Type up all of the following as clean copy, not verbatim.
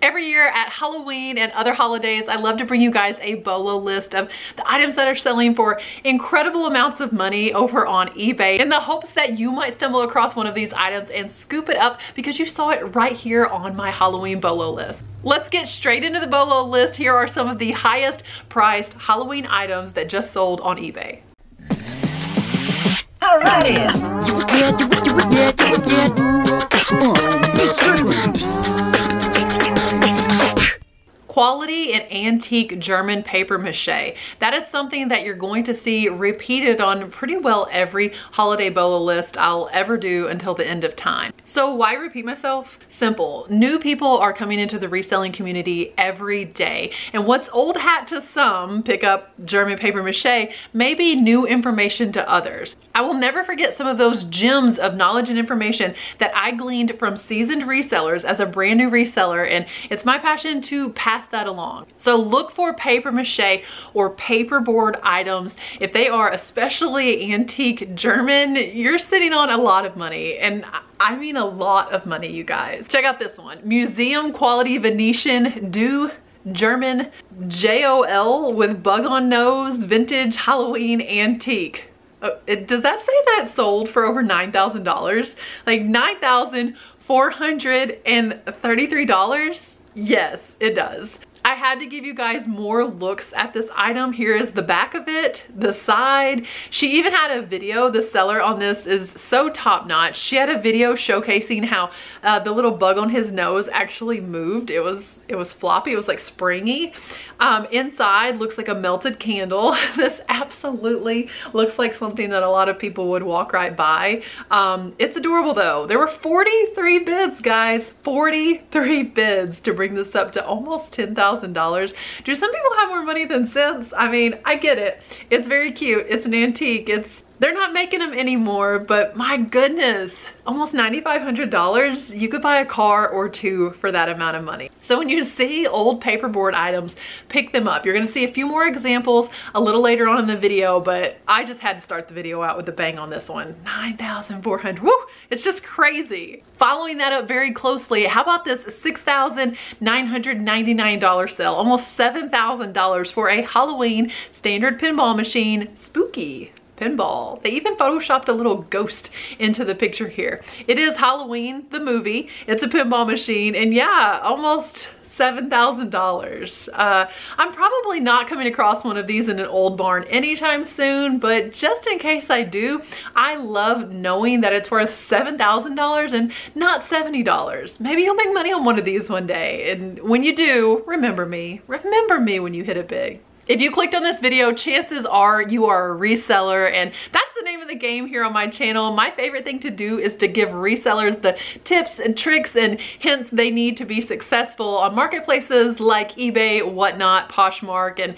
Every year at Halloween and other holidays, I love to bring you guys a BOLO list of the items that are selling for incredible amounts of money over on eBay in the hopes that you might stumble across one of these items and scoop it up because you saw it right here on my Halloween BOLO list. Let's get straight into the BOLO list. Here are some of the highest priced Halloween items that just sold on eBay. All right. Quality and antique German paper mache. That is something that you're going to see repeated on pretty well every holiday BOLO list I'll ever do until the end of time. So why repeat myself? Simple. New people are coming into the reselling community every day. And what's old hat to some, pick up German paper mache, may be new information to others. I will never forget some of those gems of knowledge and information that I gleaned from seasoned resellers as a brand new reseller, and it's my passion to pass that along. So look for paper mache or paperboard items. If they are especially antique German, you're sitting on a lot of money, and I mean a lot of money, you guys. Check out this one. Museum quality Venetian do German JOL with bug on nose vintage Halloween antique. Does that say that sold for over $9,000? Like $9,433? Yes, it does. I had to give you guys more looks at this item. Here is the back of it, the side. She even had a video. The seller on this is so top-notch. She had a video showcasing how the little bug on his nose actually moved. It was floppy. It was like springy. Inside looks like a melted candle. This absolutely looks like something that a lot of people would walk right by. It's adorable though. There were 43 bids, guys. 43 bids to bring this up to almost $10,000. Do some people have more money than sense? I mean, I get it. It's very cute. It's an antique. They're not making them anymore, but my goodness, almost $9,500. You could buy a car or two for that amount of money. So when you see old paperboard items, pick them up. You're gonna see a few more examples a little later on in the video, but I just had to start the video out with a bang on this one. $9,400, woo, it's just crazy. Following that up very closely, how about this $6,999 sale, almost $7,000 for a Halloween standard pinball machine, spooky. Pinball. They even photoshopped a little ghost into the picture here. It is Halloween, the movie. It's a pinball machine, and yeah, almost $7,000. I'm probably not coming across one of these in an old barn anytime soon, but just in case I do, I love knowing that it's worth $7,000 and not $70. Maybe you'll make money on one of these one day, and when you do, remember me. Remember me when you hit it big. If you clicked on this video, chances are you are a reseller, and that's the name of the game here on my channel. My favorite thing to do is to give resellers the tips and tricks and hints they need to be successful on marketplaces like eBay, Whatnot, Poshmark, and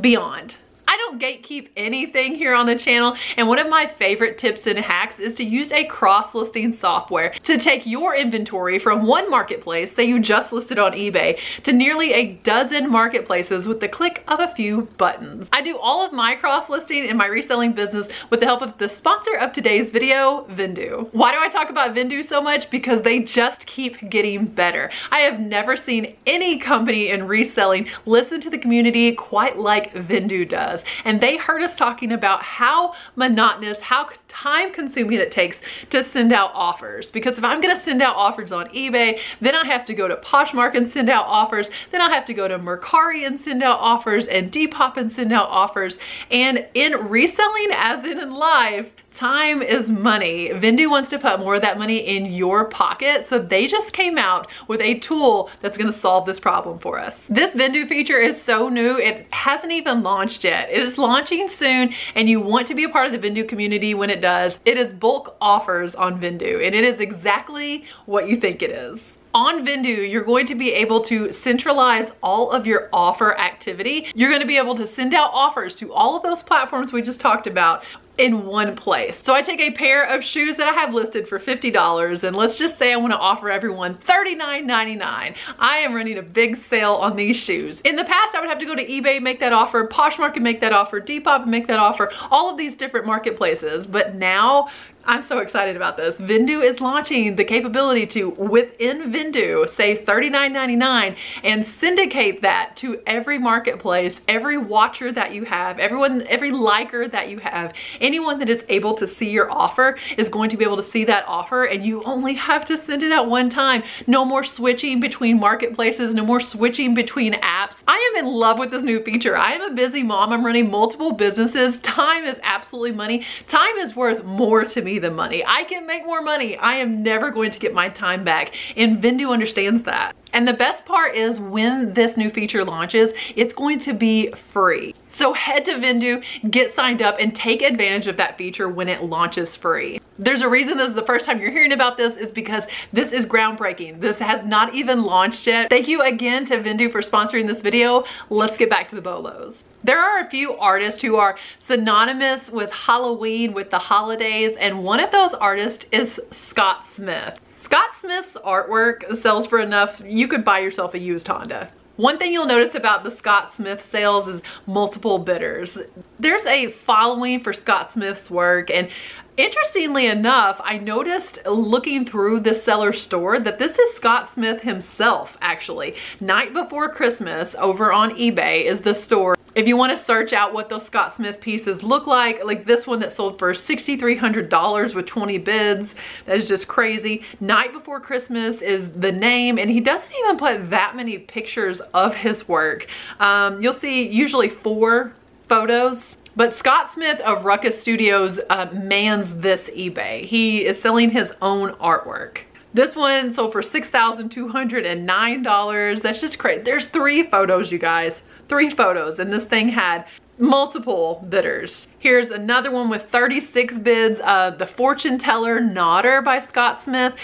beyond. I don't gatekeep anything here on the channel, and one of my favorite tips and hacks is to use a cross-listing software to take your inventory from one marketplace, say you just listed on eBay, to nearly a dozen marketplaces with the click of a few buttons. I do all of my cross-listing in my reselling business with the help of the sponsor of today's video, Vendoo. Why do I talk about Vendoo so much? Because they just keep getting better. I have never seen any company in reselling listen to the community quite like Vendoo does. And they heard us talking about how monotonous, how time consuming it takes to send out offers. Because if I'm gonna send out offers on eBay, then I have to go to Poshmark and send out offers, then I have to go to Mercari and send out offers, and Depop and send out offers. And in reselling, as in life, time is money. Vendoo wants to put more of that money in your pocket, so they just came out with a tool that's gonna solve this problem for us. This Vendoo feature is so new, it hasn't even launched yet. It is launching soon, and you want to be a part of the Vendoo community when it does. It is bulk offers on Vendoo, and it is exactly what you think it is. On Vendoo, you're going to be able to centralize all of your offer activity. You're going to be able to send out offers to all of those platforms we just talked about in one place. So I take a pair of shoes that I have listed for $50, and let's just say I want to offer everyone $39.99. I am running a big sale on these shoes. In the past, I would have to go to eBay and make that offer, Poshmark and make that offer, Depop and make that offer, all of these different marketplaces. But now I'm so excited about this. Vendoo is launching the capability to, within Vendoo, say $39.99 and syndicate that to every marketplace, every watcher that you have, every liker that you have. Anyone that is able to see your offer is going to be able to see that offer, and you only have to send it out one time. No more switching between marketplaces, no more switching between apps. I am in love with this new feature. I am a busy mom. I'm running multiple businesses. Time is absolutely money. Time is worth more to me than money. I can make more money. I am never going to get my time back, and Vendoo understands that. And the best part is, when this new feature launches, it's going to be free. So head to Vendoo, get signed up, and take advantage of that feature when it launches free. There's a reason this is the first time you're hearing about this, is because this is groundbreaking. This has not even launched yet. Thank you again to Vendoo for sponsoring this video. Let's get back to the bolos. There are a few artists who are synonymous with Halloween, with the holidays, and one of those artists is Scott Smith. Scott Smith's artwork sells for enough you could buy yourself a used Honda. One thing you'll notice about the Scott Smith sales is multiple bidders. There's a following for Scott Smith's work, and interestingly enough, I noticed looking through the Seller store that this is Scott Smith himself, actually. Night Before Christmas over on eBay is the store. If you want to search out what those Scott Smith pieces look like this one that sold for $6,300 with 20 bids, that is just crazy. Night Before Christmas is the name, and he doesn't even put that many pictures of his work. You'll see usually 4 photos. But Scott Smith of Ruckus Studios mans this eBay. He is selling his own artwork. This one sold for $6,209. That's just crazy. There's 3 photos, you guys. 3 photos, and this thing had multiple bidders. Here's another one with 36 bids, The Fortune Teller Nodder by Scott Smith.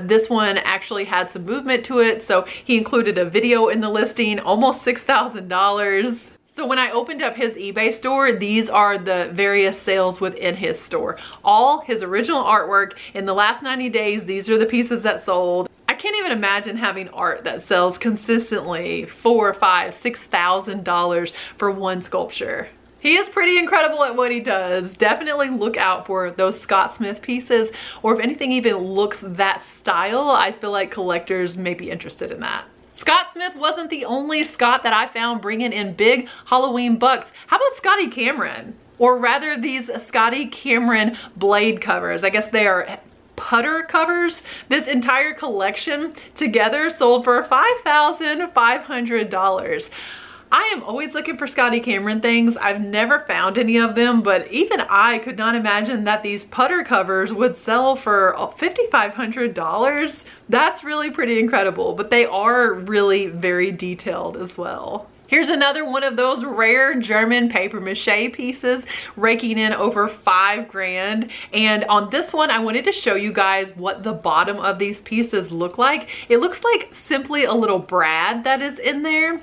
This one actually had some movement to it, so he included a video in the listing, almost $6,000. So when I opened up his eBay store, these are the various sales within his store. All his original artwork in the last 90 days, these are the pieces that sold. I can't even imagine having art that sells consistently $4,000 or $5,000, $6,000 for one sculpture. He is pretty incredible at what he does. Definitely look out for those Scott Smith pieces, or if anything even looks that style, I feel like collectors may be interested in that. Scott Smith wasn't the only Scott that I found bringing in big Halloween bucks. How about Scotty Cameron? Or rather, these Scotty Cameron blade covers. I guess they are putter covers. This entire collection together sold for $5,500. I am always looking for Scotty Cameron things. I've never found any of them, but even I could not imagine that these putter covers would sell for $5,500. That's really pretty incredible, but they are really very detailed as well. Here's another one of those rare German paper mache pieces, raking in over $5,000. And on this one, I wanted to show you guys what the bottom of these pieces look like. It looks like simply a little brad that is in there.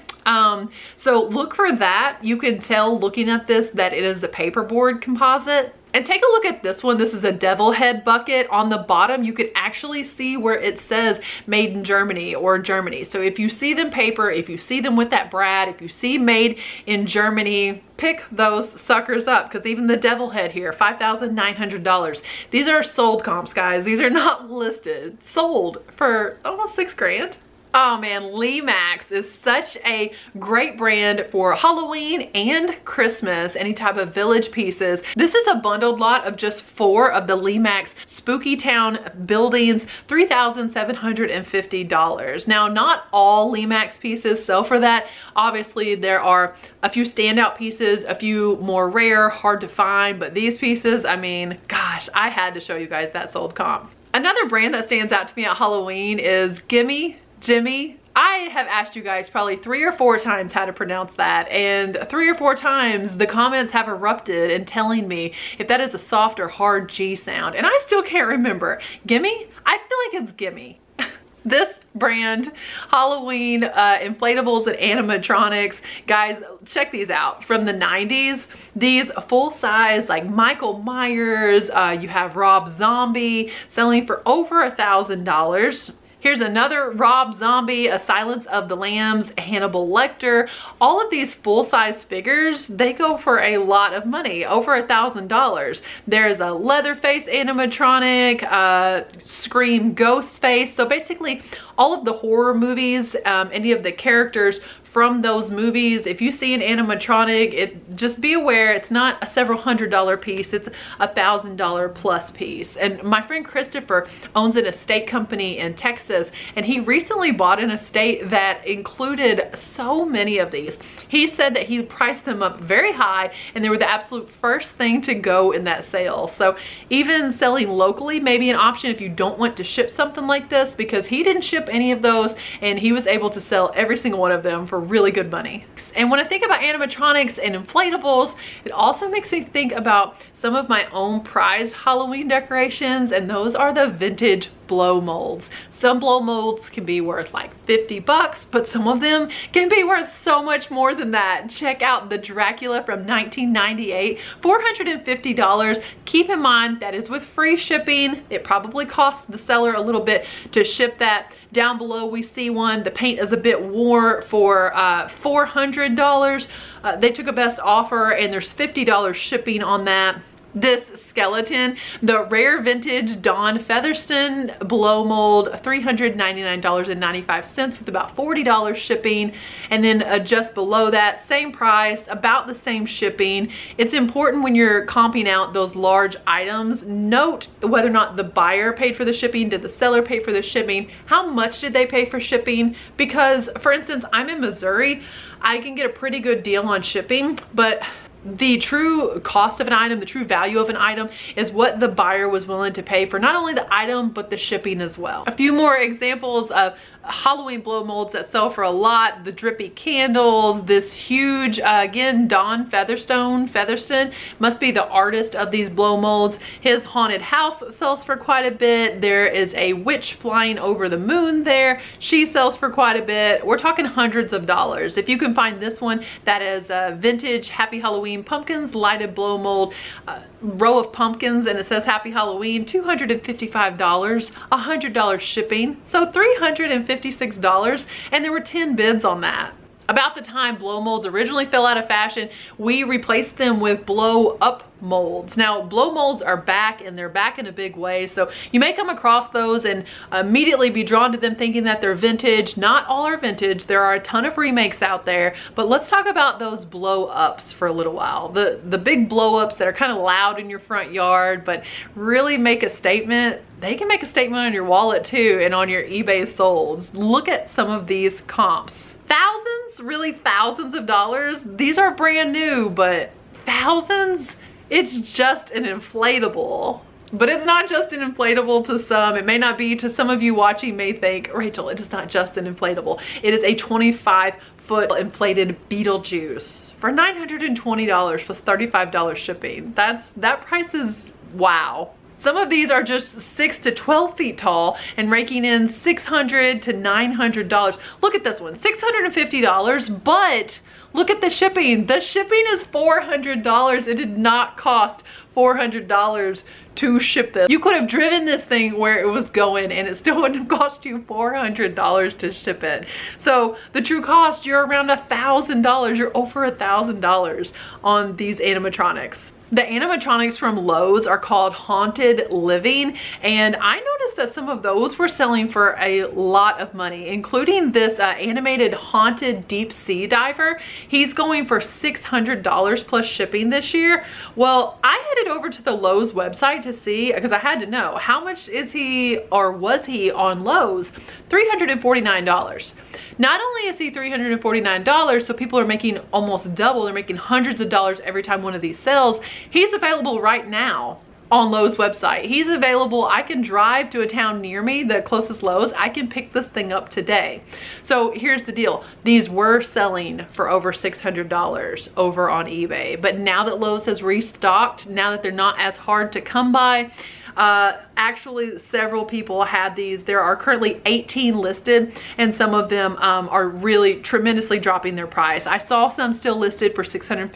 So look for that. You can tell looking at this that it is a paperboard composite. And take a look at this one. This is a devil head bucket. On the bottom, you could actually see where it says made in Germany or Germany. So if you see them paper, if you see them with that brad, if you see made in Germany, pick those suckers up, because even the devil head here, $5,900. These are sold comps, guys. These are not listed. Sold for almost $6,000. Oh man, Lemax is such a great brand for Halloween and Christmas, any type of village pieces. This is a bundled lot of just 4 of the Lemax Spooky Town buildings, $3,750. Now, not all Lemax pieces sell for that. Obviously, there are a few standout pieces, a few more rare, hard to find, but these pieces, I mean, gosh, I had to show you guys that sold comp. Another brand that stands out to me at Halloween is Gimme. I have asked you guys probably 3 or 4 times how to pronounce that, and 3 or 4 times the comments have erupted and telling me if that is a soft or hard G sound, and I still can't remember. Gimme? I feel like it's Gimme. This brand, Halloween inflatables and animatronics, guys, check these out. From the 90s, these full-size, like Michael Myers, you have Rob Zombie selling for over $1,000. Here's another Rob Zombie, a Silence of the Lambs, Hannibal Lecter. All of these full-size figures, they go for a lot of money, over $1,000. There's a Leatherface animatronic, Scream, Ghostface. So basically all of the horror movies, any of the characters from those movies, if you see an animatronic, just be aware it's not a several $100 piece, it's $1,000 plus piece. And my friend Christopher owns an estate company in Texas, and he recently bought an estate that included so many of these. He said that he priced them up very high and they were the absolute first thing to go in that sale. So even selling locally may be an option if you don't want to ship something like this, because he didn't ship any of those and he was able to sell every single one of them for really good money. And when I think about animatronics and inflatables, it also makes me think about some of my own prized Halloween decorations, and those are the vintage blow molds. Some blow molds can be worth like $50, but some of them can be worth so much more than that. Check out the Dracula from 1998, $450. Keep in mind that is with free shipping. It probably costs the seller a little bit to ship that. Down below we see one, the paint is a bit worn, for $400. They took a best offer and there's $50 shipping on that. This skeleton, the rare vintage Don Featherstone blow mold, $399.95 with about $40 shipping. And then just below that, same price, about the same shipping. It's important when you're comping out those large items, note whether or not the buyer paid for the shipping. Did the seller pay for the shipping? How much did they pay for shipping? Because for instance, I'm in Missouri, I can get a pretty good deal on shipping, but the true cost of an item, the true value of an item is what the buyer was willing to pay for not only the item, but the shipping as well. A few more examples of Halloween blow molds that sell for a lot. The drippy candles, this huge, again, Don Featherstone. Featherstone must be the artist of these blow molds. His haunted house sells for quite a bit. There is a witch flying over the moon there. She sells for quite a bit. We're talking hundreds of dollars. If you can find this one, that is a vintage Happy Halloween pumpkins, lighted blow mold, row of pumpkins, and it says Happy Halloween, $255, $100 shipping, so $356, and there were 10 bids on that. About the time blow molds originally fell out of fashion, we replaced them with blow up molds. Now blow molds are back, and they're back in a big way, so you may come across those and immediately be drawn to them thinking that they're vintage. Not all are vintage. There are a ton of remakes out there, but let's talk about those blow ups for a little while. The big blow ups that are kind of loud in your front yard but really make a statement. They can make a statement on your wallet too and on your eBay solds. Look at some of these comps. Thousands, really thousands of dollars. These are brand new, but thousands? It's just an inflatable. But it's not just an inflatable to some. It may not be. To some of you watching may think, Rachel, it is not just an inflatable. It is a 25-foot inflated Beetlejuice for $920 plus $35 shipping. That price is wow. Some of these are just 6 to 12 feet tall and raking in $600 to $900. Look at this one, $650, but look at the shipping. The shipping is $400. It did not cost $400 to ship this. You could have driven this thing where it was going and it still wouldn't have cost you $400 to ship it. So the true cost, you're around $1,000. You're over $1,000 on these animatronics. The animatronics from Lowe's are called Haunted Living, and I noticed that some of those were selling for a lot of money, including this animated haunted deep sea diver. He's going for $600 plus shipping this year. Well, I headed over to the Lowe's website to see, because I had to know how much is he or was he on Lowe's. $349. Not only is he $349, so people are making almost double. They're making hundreds of dollars every time one of these sells. He's available right now on Lowe's website. He's available. I can drive to a town near me, the closest Lowe's. I can pick this thing up today. So here's the deal. These were selling for over $600 over on eBay, but now that Lowe's has restocked, now that they're not as hard to come by, Actually, several people had these. There are currently 18 listed, and some of them are really tremendously dropping their price. I saw some still listed for $650,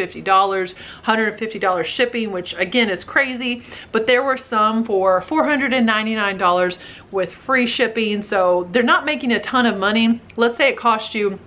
$150 shipping, which again is crazy, but there were some for $499 with free shipping. So they're not making a ton of money. Let's say it cost you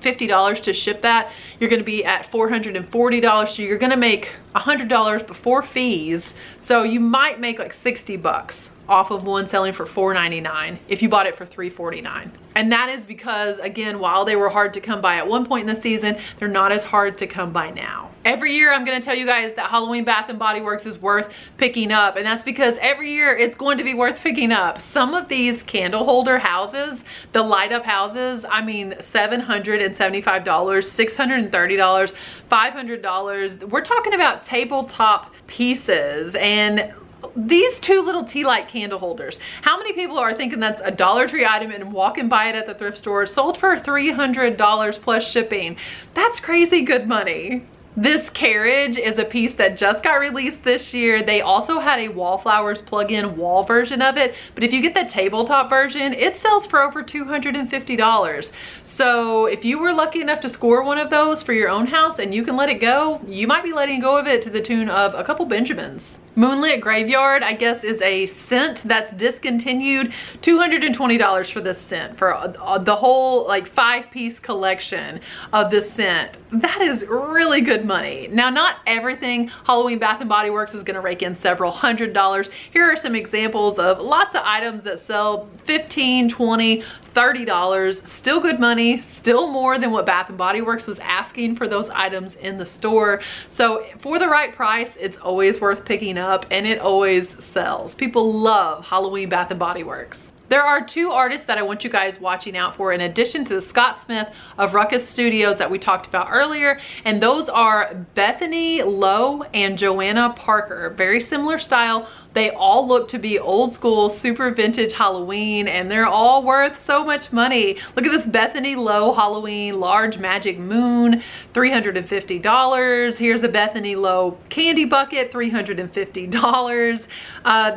$50 to ship that, you're going to be at $440, so you're going to make $100 before fees, so you might make like 60 bucks off of one selling for $4.99 if you bought it for $3.49. And that is because, again, while they were hard to come by at one point in the season, they're not as hard to come by now. Every year I'm going to tell you guys that Halloween Bath & Body Works is worth picking up, and that's because every year it's going to be worth picking up. Some of these candle holder houses, the light up houses, I mean $775, $630, $500. We're talking about tabletop pieces, and these two little tea light candle holders, how many people are thinking that's a Dollar Tree item and walk and buy it at the thrift store, sold for $300 plus shipping? That's crazy good money. This carriage is a piece that just got released this year. They also had a Wallflowers plug-in wall version of it, but if you get the tabletop version, it sells for over $250. So if you were lucky enough to score one of those for your own house and you can let it go, you might be letting go of it to the tune of a couple Benjamins. Moonlit Graveyard, I guess, is a scent that's discontinued. $220 for this scent, for the whole like 5-piece collection of this scent. That is really good money. Now, not everything Halloween Bath & Body Works is gonna rake in several hundred dollars. Here are some examples of lots of items that sell $15, $20, $30, still good money, still more than what Bath & Body Works was asking for those items in the store. So for the right price, it's always worth picking up, and it always sells. People love Halloween Bath & Body Works. There are two artists that I want you guys watching out for in addition to the Scott Smith of Ruckus Studios that we talked about earlier, and those are Bethany Lowe and Johanna Parker. Very similar style. They all look to be old school, super vintage Halloween, and they're all worth so much money. Look at this Bethany Lowe Halloween Large Magic Moon, $350. Here's a Bethany Lowe Candy Bucket, $350.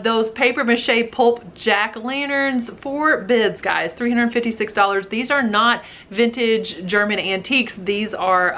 Those paper mache pulp jack-o'-lanterns, 4 bids, guys, $356. These are not vintage German antiques. These are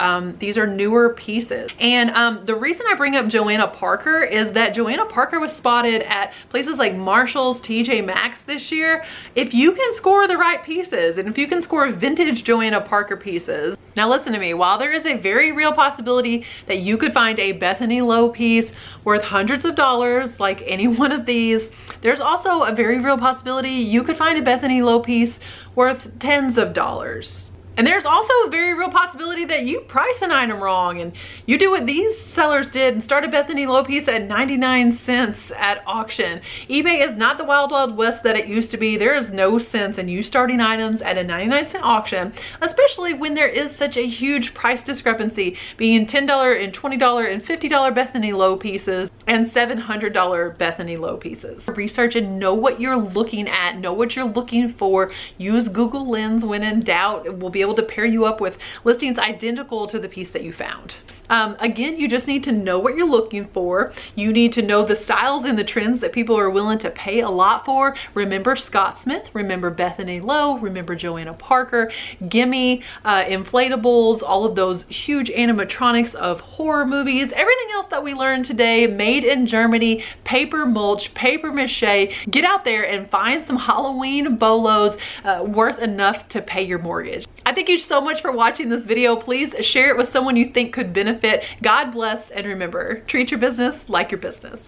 newer pieces. And the reason I bring up Johanna Parker is that Johanna Parker was spotted at places like Marshall's, TJ Maxx this year. If you can score the right pieces, and if you can score vintage Johanna Parker pieces, now listen to me, while there is a very real possibility that you could find a Bethany Lowe piece worth hundreds of dollars, like any one of these, there's also a very real possibility you could find a Bethany Lowe piece worth tens of dollars. And there's also a very real possibility that you price an item wrong and you do what these sellers did and start a Bethany Lowe piece at 99 cents at auction. eBay is not the wild, wild west that it used to be. There is no sense in you starting items at a 99 cent auction, especially when there is such a huge price discrepancy between $10 and $20 and $50 Bethany Lowe pieces and $700 Bethany Lowe pieces. Research and know what you're looking at, know what you're looking for. Use Google Lens when in doubt. It will be able to pair you up with listings identical to the piece that you found. Again, you just need to know what you're looking for. You need to know the styles and the trends that people are willing to pay a lot for. Remember Scott Smith, remember Bethany Lowe, remember Johanna Parker, Gimme, inflatables, all of those huge animatronics of horror movies, everything else that we learned today, made in Germany, paper mulch, paper mache. Get out there and find some Halloween bolos worth enough to pay your mortgage. I thank you so much for watching this video. Please share it with someone you think could benefit. God bless, and remember, treat your business like your business.